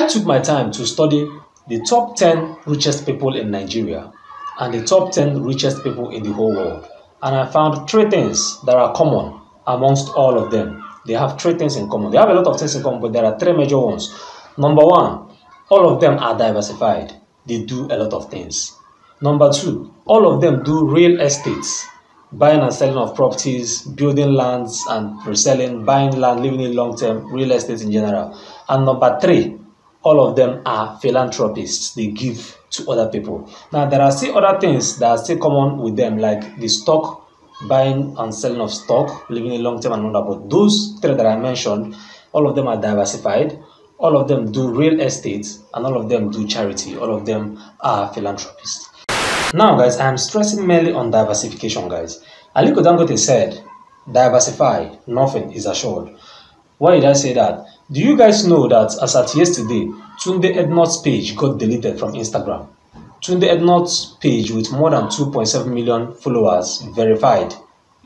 I took my time to study the top 10 richest people in Nigeria and the top 10 richest people in the whole world. And I found three things that are common amongst all of them. They have three things in common. They have a lot of things in common, but there are three major ones. Number one, all of them are diversified. They do a lot of things. Number two, all of them do real estates. Buying and selling of properties, building lands and reselling, buying land, living in long-term, real estate in general. And number three, all of them are philanthropists. They give to other people. Now, there are still other things that are still common with them, like the stock, buying and selling of stock, living in long-term and all that. But those three that I mentioned, all of them are diversified. All of them do real estate and all of them do charity. All of them are philanthropists. Now, guys, I'm stressing mainly on diversification, guys. Aliko Dangote said, diversify, nothing is assured. Why did I say that? Do you guys know that as at yesterday, Tunde Ednut's page got deleted from Instagram? Tunde Ednut's page with more than 2.7 million followers verified.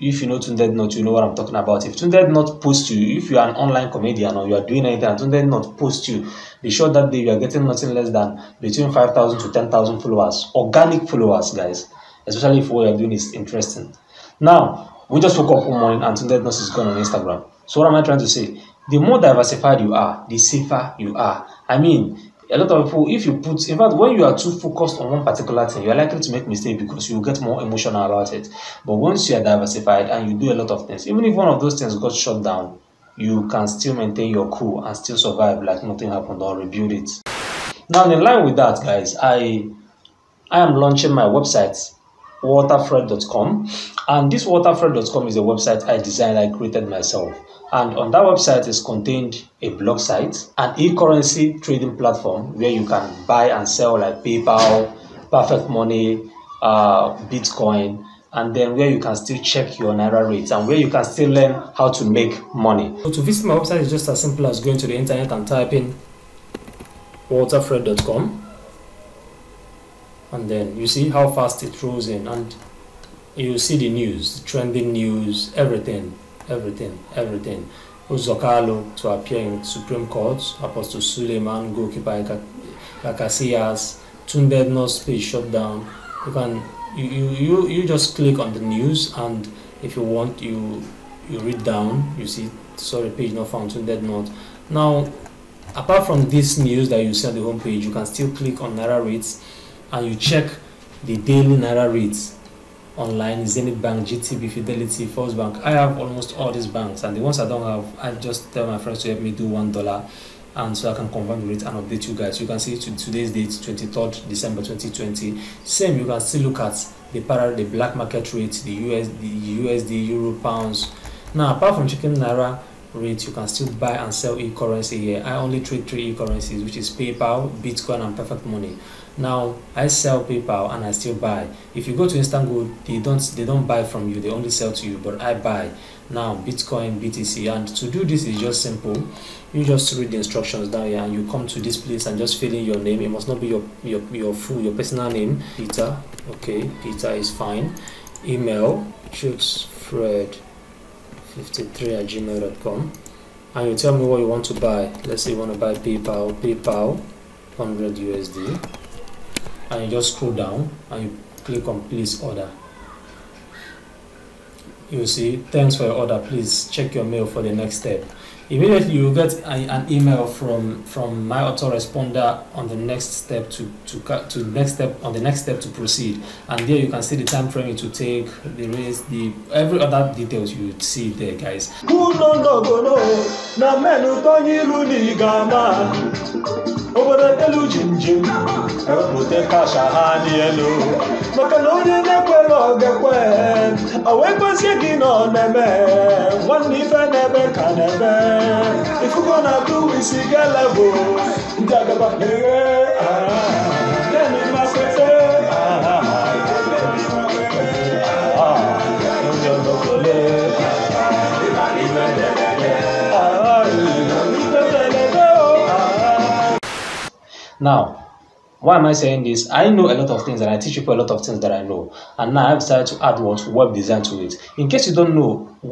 If you know Tunde Ednut, you know what I'm talking about. If Tunde Ednut posts you, if you are an online comedian or you are doing anything and Tunde Ednut posts you, be sure that day you are getting nothing less than between 5,000 to 10,000 followers. Organic followers, guys. Especially if what you are doing is interesting. Now, we just woke up one morning and Tunde Ednut is gone on Instagram. So what am I trying to say? The more diversified you are, the safer you are. I mean, a lot of people, if you put, in fact, when you are too focused on one particular thing, you are likely to make mistakes because you get more emotional about it. But once you are diversified and you do a lot of things, even if one of those things got shut down, you can still maintain your cool and still survive like nothing happened or rebuild it. Now, in line with that, guys, I am launching my website, WaterFred.com, and this WaterFred.com is a website I designed, I created myself. And on that website is contained a blog site, an e-currency trading platform where you can buy and sell like PayPal, Perfect Money, Bitcoin, and then where you can still check your Naira rates and where you can still learn how to make money. So to visit my website is just as simple as going to the internet and typing waterfred.com, and then you see how fast it rolls in and you see the news, the trending news, everything. Uzokalo to appear in Supreme Court, Apostle Suleiman, goalkeeper Casillas, Tunde Ednut's page shut down. You can you just click on the news, and if you want, you read down. You see, sorry, page not found, Tunde Ednut. Now, apart from this news that you see on the homepage, you can still click on Naira rates, and you check the daily Naira rates. Online, Zenith Bank, GTB, Fidelity, First Bank. I have almost all these banks, and the ones I don't have, I just tell my friends to help me do $1, and so I can confirm the rate and update you guys. You can see today's date, 23rd December 2020. Same, you can still look at the black market rates, the USD, Euro, pounds. Now, apart from checking Naira rates, you can still buy and sell e-currency here. I only trade three e-currencies, which is PayPal, Bitcoin, and Perfect Money. Now, I sell PayPal and I still buy. If you go to Instant Gold, they don't buy from you, they only sell to you, but I buy. Now, Bitcoin, BTC, and to do this is just simple. You just read the instructions down here and you come to this place and just fill in your name. It must not be your full, your personal name. Peter, okay, Peter is fine. Email, choosefred53@gmail.com, and you tell me what you want to buy. Let's say you want to buy PayPal, 100 USD. And you just scroll down and you click on please order. You see, thanks for your order, please check your mail for the next step. Immediately you get an email from my autoresponder on the next step to next step, on the next step to proceed, and there you can see the time frame it will take, the race, the every other details you would see there, guys. If you're gonna do it, see your level. Now, Why am I saying this? I know a lot of things and I teach people a lot of things that I know. And now I've decided to add what web design to it. In case you don't know, the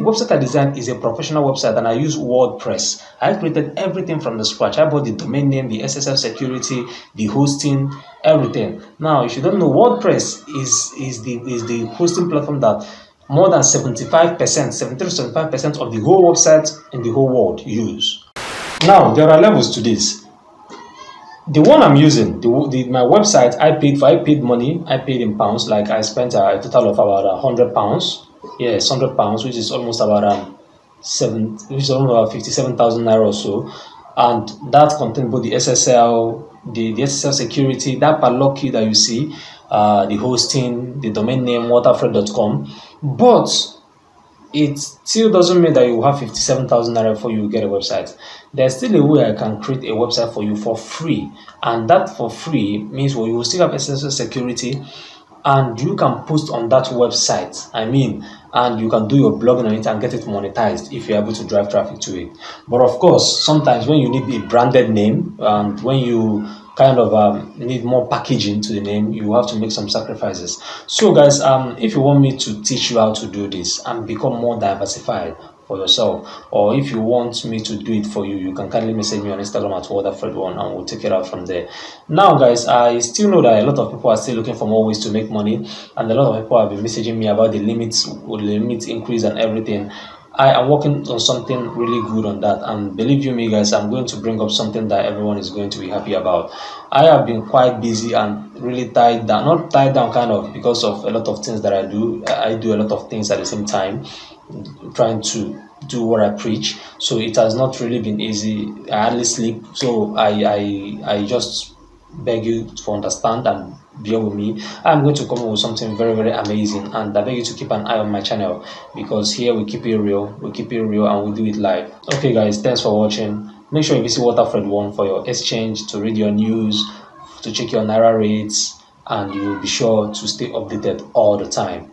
website I designed is a professional website and I use WordPress. I created everything from the scratch. I bought the domain name, the SSL security, the hosting, everything. Now, if you don't know, WordPress is the hosting platform that more than 75% of the whole websites in the whole world use. Now, there are levels to this. The one I'm using, my website, I paid money. I paid in pounds. Like I spent a total of about £100. Yes, £100, which is almost about almost 57,000 naira or so. And that contained both the SSL, the SSL security, that padlock key that you see, the hosting, the domain name WaterFred.com. But it still doesn't mean that you have 57,000 naira before you get a website. There's still a way I can create a website for you for free, and that for free means well, you will still have SSL security and you can post on that website, and you can do your blogging on it and get it monetized if you're able to drive traffic to it. But of course, sometimes when you need a branded name and when you kind of need more packaging to the name, you have to make some sacrifices. So guys, if you want me to teach you how to do this and become more diversified for yourself, or if you want me to do it for you, you can kindly message me on Instagram at WaterFred1 and we'll take it out from there. Now guys, I still know that a lot of people are still looking for more ways to make money, and a lot of people have been messaging me about the limit increase and everything. I am working on something really good on that, and believe you me guys, I'm going to bring up something that everyone is going to be happy about. I have been quite busy and really tied down, not tied down kind of, because of a lot of things that I do. I do a lot of things at the same time, trying to do what I preach, so it has not really been easy. I hardly sleep, so I just beg you to understand and bear with me. I'm going to come up with something very, very amazing, and I beg you to keep an eye on my channel, because here we keep it real, and we do it live. Okay guys, thanks for watching. Make sure you visit WaterFred1 for your exchange, to read your news, to check your Naira rates, and you'll be sure to stay updated all the time.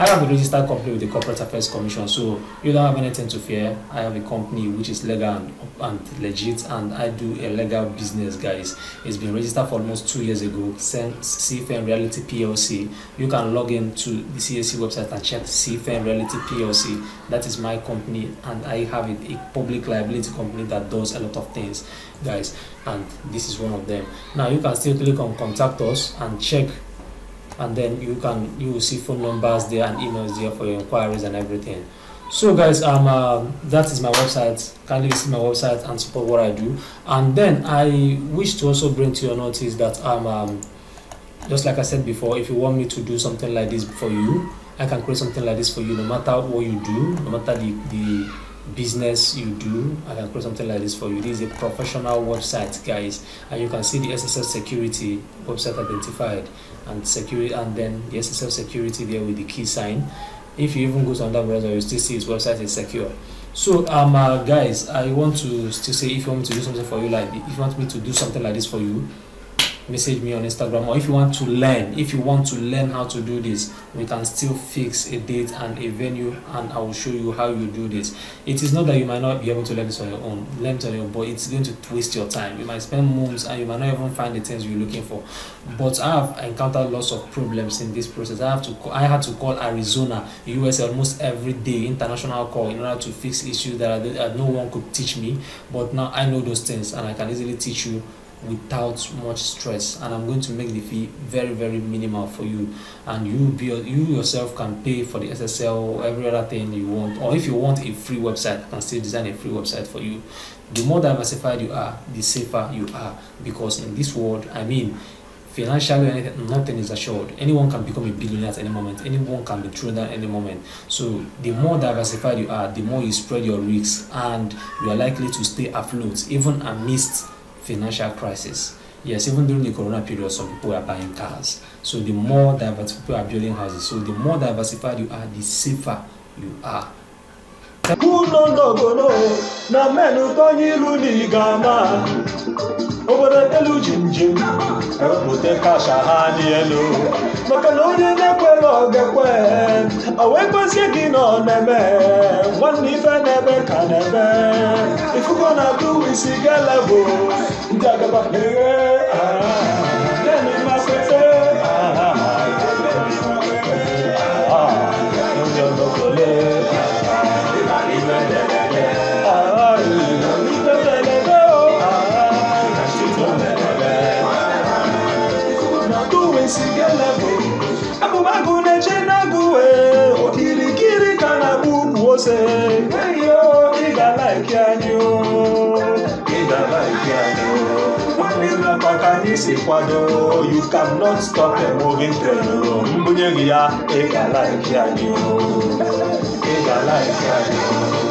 I have a registered company with the Corporate Affairs Commission, so you don't have anything to fear. I have a company which is legal and legit, and I do a legal business, guys. It's been registered for almost 2 years ago, CFN Reality PLC. You can log in to the CAC website and check CFN Reality PLC. That is my company, and I have a public liability company that does a lot of things, guys, and this is one of them. Now, you can still click on Contact Us and check, and then you will see phone numbers there and emails there for your inquiries and everything. So guys, that is my website. Kindly visit my website and support what I do. And then I wish to also bring to your notice that just like I said before, if you want me to do something like this for you, I can create something like this for you. No matter what you do, no matter the business you do, I can create something like this for you. This is a professional website, guys, and you can see the SSL security website identified and security, and then the SSL security there with the key sign. If you even go to another browser, you still see his website is secure. So guys, I want to still say, if you want me to do something for you like this, if you want me to do something like this for you, message me on Instagram, or if you want to learn, how to do this, we can still fix a date and a venue, and I will show you how you do this. It is not that you might not be able to learn this on your own, but it's going to twist your time. You might spend months and you might not even find the things you're looking for. But I have encountered lots of problems in this process. I had to call Arizona, USA, almost every day, international call, in order to fix issues that no one could teach me. But now I know those things and I can easily teach you without much stress, and I'm going to make the fee very, very minimal for you, and you yourself can pay for the SSL or every other thing you want. Or if you want a free website, I can still design a free website for you. The more diversified you are, the safer you are, because in this world, financially, nothing is assured. Anyone can become a billionaire at any moment. Anyone can be thrown down at any moment. So the more diversified you are, the more you spread your risks, and you are likely to stay afloat even amidst financial crisis. Yes, even during the corona period, some people are buying cars. So the more diversified people are building houses. So the more diversified you are, the safer you are. One if I never can ever. If you gonna do it, see girl level. Jagaba, let me my friend. You cannot stop a moving train. Mbunye ya, ega like ya, ega like ya.